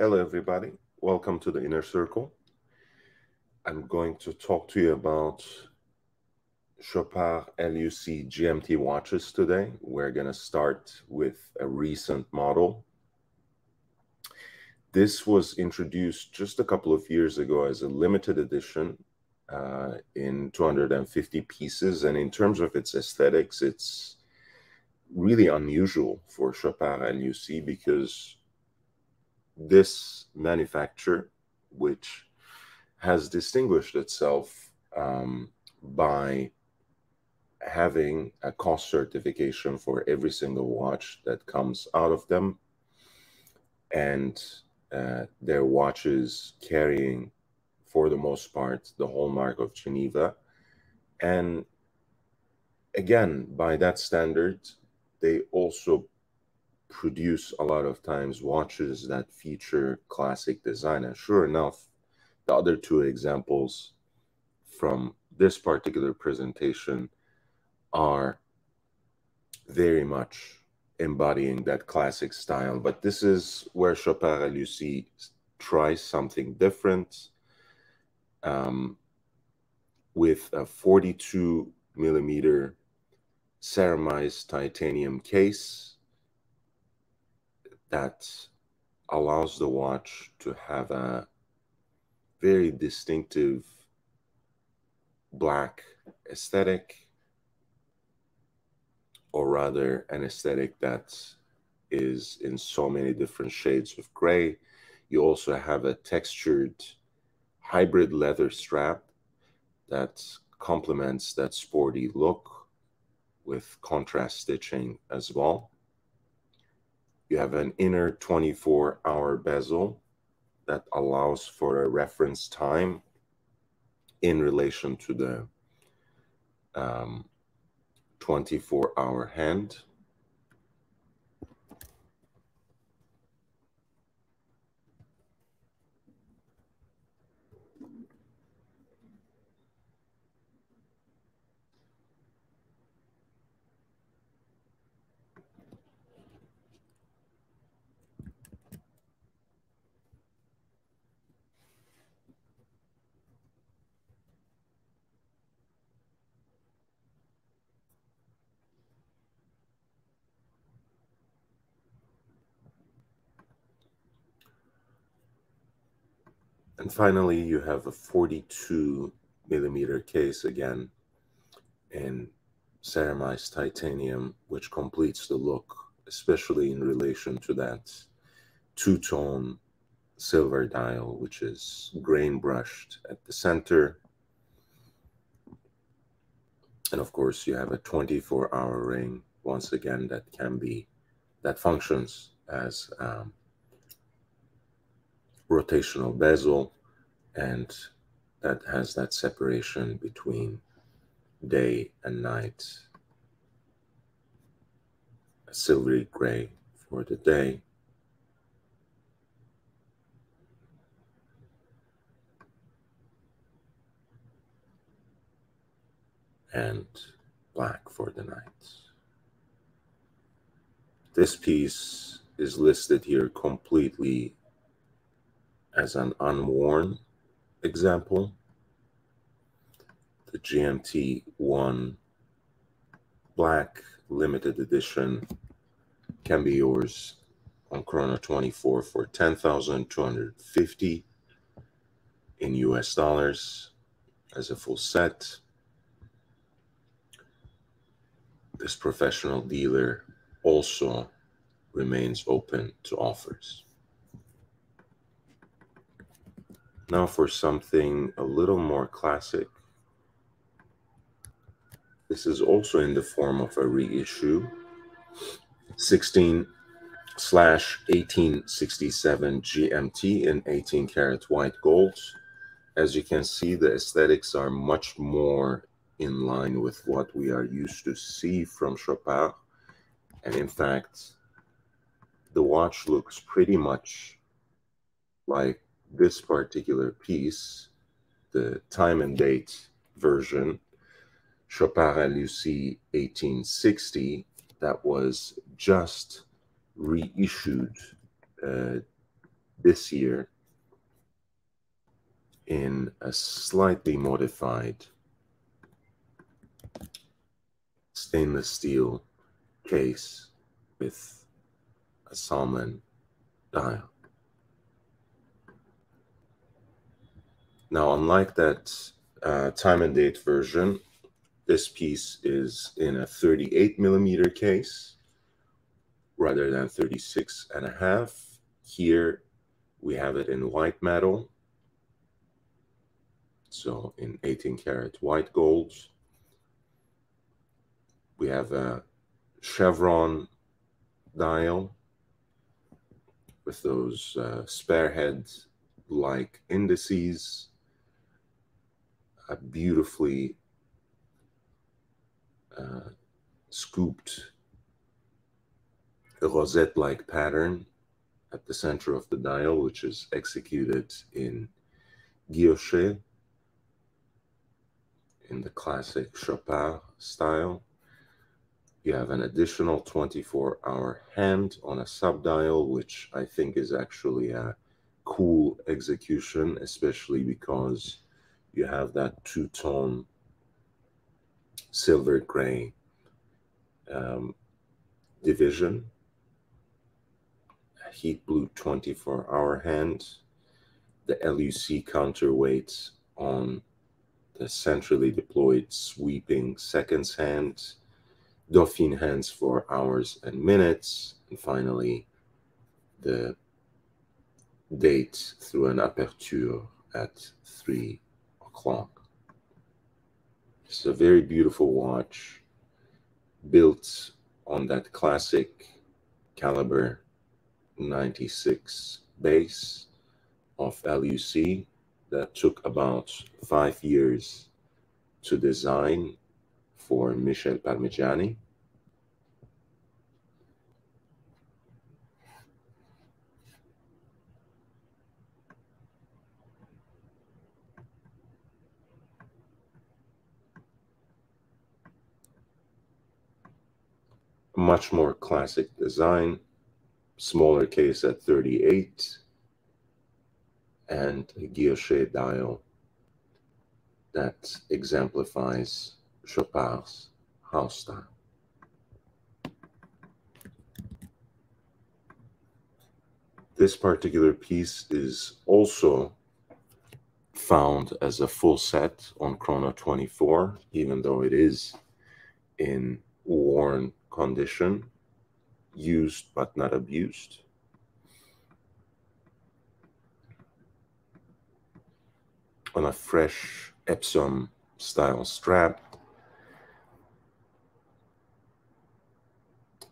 Hello, everybody. Welcome to the Inner Circle. I'm going to talk to you about Chopard LUC GMT watches today. We're going to start with a recent model. This was introduced just a couple of years ago as a limited edition in 250 pieces. And in terms of its aesthetics, it's really unusual for Chopard LUC because this manufacturer, which has distinguished itself by having a COSC certification for every single watch that comes out of them, and their watches carrying, for the most part, the hallmark of Geneva. And again, by that standard, they also produce a lot of times watches that feature classic design. And sure enough, the other two examples from this particular presentation are very much embodying that classic style. But this is where Chopard LUC tries something different with a 42 millimeter ceramized titanium case that allows the watch to have a very distinctive black aesthetic, or rather an aesthetic that is in so many different shades of gray. You also have a textured hybrid leather strap that complements that sporty look with contrast stitching as well. You have an inner 24-hour bezel that allows for a reference time in relation to the 24-hour hand. And finally, you have a 42 millimeter case, again, in ceramized titanium, which completes the look, especially in relation to that two-tone silver dial, which is grain brushed at the center. And of course, you have a 24-hour ring, once again, that functions as rotational bezel, and that has that separation between day and night. A silvery gray for the day. And black for the night. This piece is listed here completely as an unworn example. The GMT One Black limited edition can be yours on Chrono24 for $10,250 in US dollars as a full set. This professional dealer also remains open to offers. Now for something a little more classic. This is also in the form of a reissue. 16/1867 GMT in 18 karat white gold. As you can see, the aesthetics are much more in line with what we are used to see from Chopard. And in fact, the watch looks pretty much like this particular piece, the time and date version, Chopard LUC 1860, that was just reissued this year in a slightly modified stainless steel case with a salmon dial. Now, unlike that time and date version, this piece is in a 38mm case rather than 36.5. Here we have it in white metal, so in 18-karat white gold. We have a chevron dial with those spearhead-like indices, a beautifully scooped rosette-like pattern at the center of the dial, which is executed in guilloche in the classic Chopard style. You have an additional 24-hour hand on a subdial, which I think is actually a cool execution, especially because you have that two-tone silver gray division, a heat blue 24-hour hand, the LUC counterweight on the centrally deployed sweeping seconds hand, Dauphine hands for hours and minutes, and finally the date through an aperture at 3 o'clock. It's a very beautiful watch built on that classic caliber 96 base of LUC that took about 5 years to design for Michel Parmigiani. Much more classic design, smaller case at 38, and a guilloche dial that exemplifies Chopard's house style. This particular piece is also found as a full set on Chrono24, even though it is in worn condition, used but not abused. On a fresh Epsom style strap,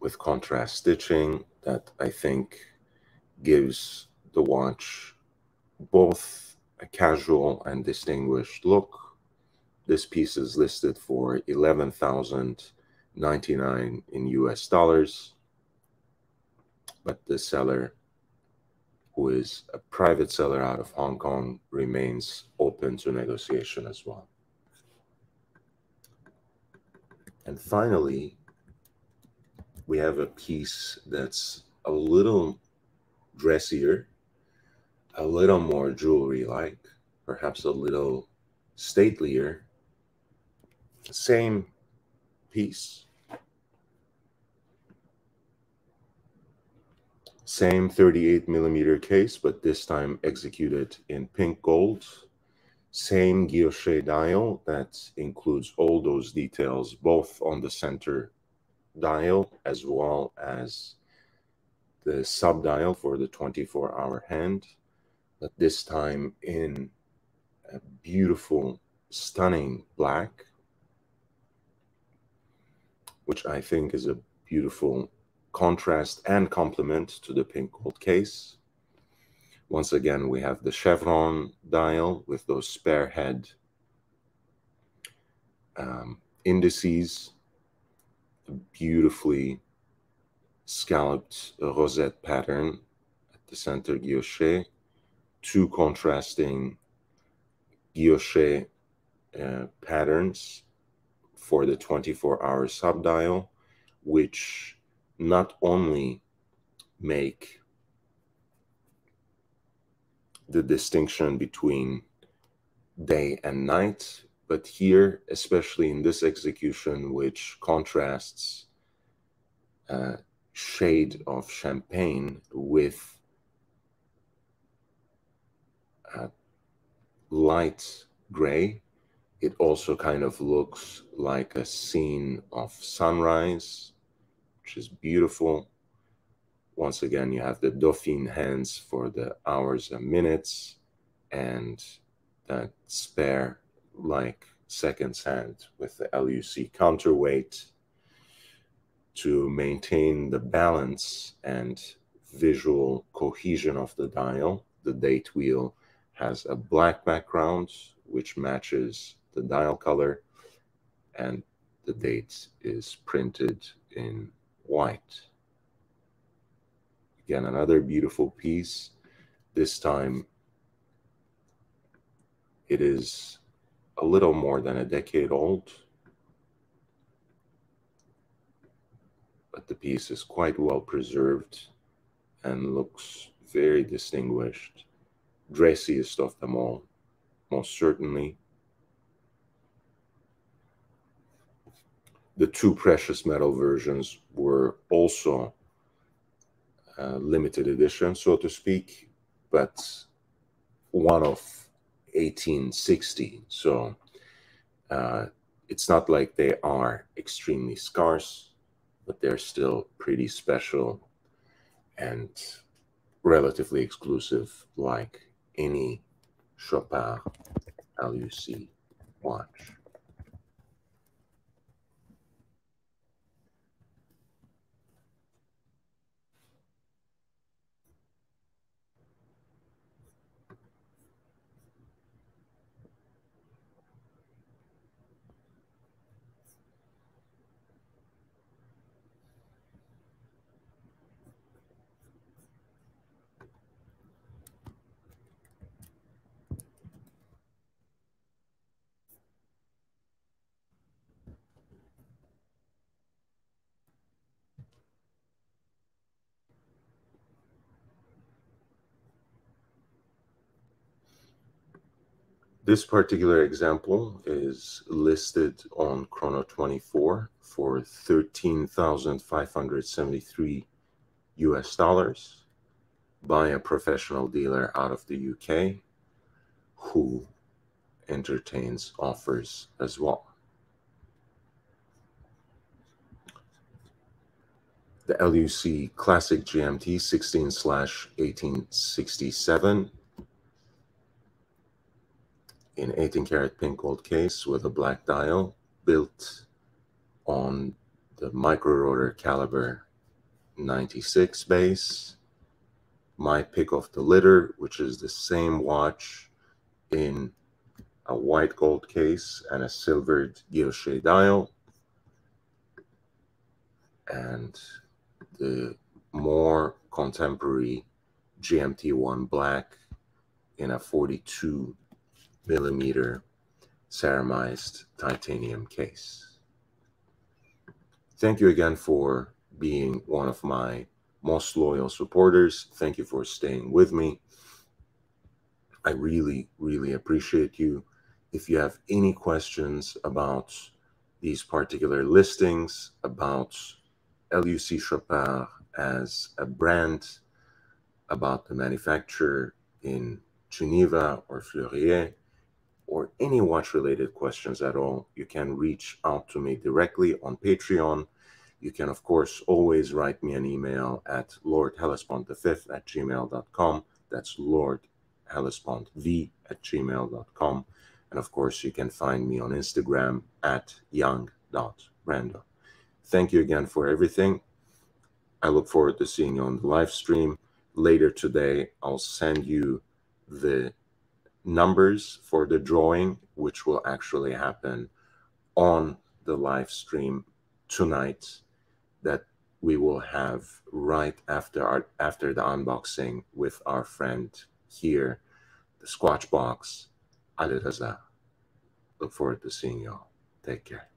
with contrast stitching that I think gives the watch both a casual and distinguished look. This piece is listed for $11,099 in US dollars, but the seller, who is a private seller out of Hong Kong, remains open to negotiation as well. And finally, we have a piece that's a little dressier, a little more jewelry-like, perhaps a little statelier. Same piece. Same 38mm case, but this time executed in pink gold. Same guilloche dial that includes all those details, both on the center dial as well as the sub dial for the 24-hour hand, but this time in a beautiful, stunning black, which I think is a beautiful contrast and complement to the pink gold case. Once again, we have the chevron dial with those spearhead indices, beautifully scalloped rosette pattern at the center guilloche, two contrasting guilloche patterns for the 24-hour subdial, which not only make the distinction between day and night, but here, especially in this execution, which contrasts shade of champagne with light gray, it also kind of looks like a scene of sunrise, which is beautiful. Once again, you have the Dauphine hands for the hours and minutes, and that spare like seconds hand with the LUC counterweight to maintain the balance and visual cohesion of the dial. The date wheel has a black background, which matches the dial color, and the date is printed in white. Again, another beautiful piece. This time, it is a little more than a decade old, but the piece is quite well preserved and looks very distinguished. Dressiest of them all, most certainly. The two precious metal versions were also limited edition, so to speak, but one of 1860, so it's not like they are extremely scarce, but they're still pretty special and relatively exclusive, like any Chopard LUC watch. This particular example is listed on Chrono24 for $13,573 by a professional dealer out of the UK who entertains offers as well. The LUC Classic GMT 16/1867 in 18-karat pink gold case with a black dial, built on the microrotor caliber 96 base. My pick of the litter, which is the same watch in a white gold case and a silvered guilloche dial. And the more contemporary GMT One Black in a 42mm ceramized titanium case. Thank you again for being one of my most loyal supporters. Thank you for staying with me. I really, really appreciate you. If you have any questions about these particular listings, about LUC Chopard as a brand, about the manufacturer in Geneva or Fleurier, or any watch-related questions at all, you can reach out to me directly on Patreon. You can, of course, always write me an email at lordhellespontv@gmail.com. That's lordhellespontv@gmail.com. And, of course, you can find me on Instagram at young.brando. Thank you again for everything. I look forward to seeing you on the live stream. Later today, I'll send you the numbers for the drawing, which will actually happen on the live stream tonight that we will have right after the unboxing with our friend here, the Squatch Box, Ali Reza. Look forward to seeing you all. Take care.